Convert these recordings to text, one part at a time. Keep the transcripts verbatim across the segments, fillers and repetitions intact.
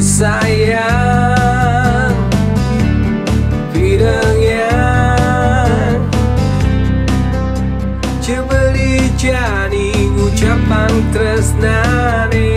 kasih sayang bidangnya cebeli jani ucapan tresnane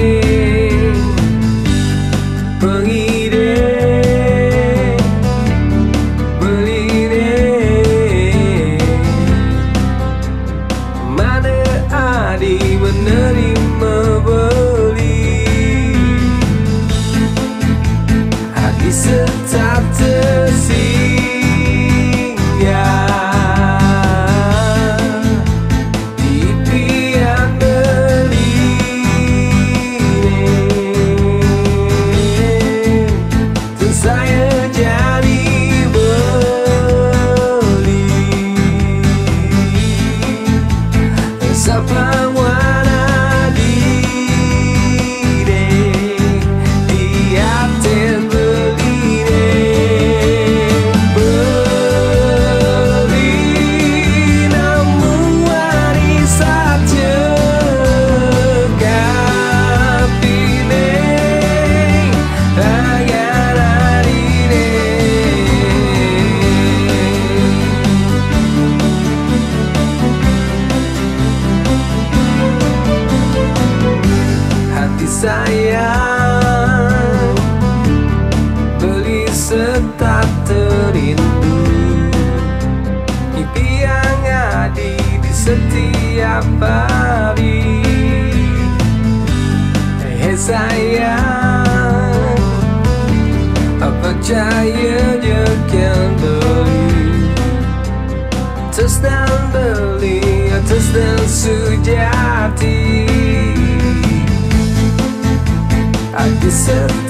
sayang, beli serta terindu mimpi yang ada di setiap hari. Hei sayang, percaya dia kan beli terus dan beli terus dan sejati. I deserve.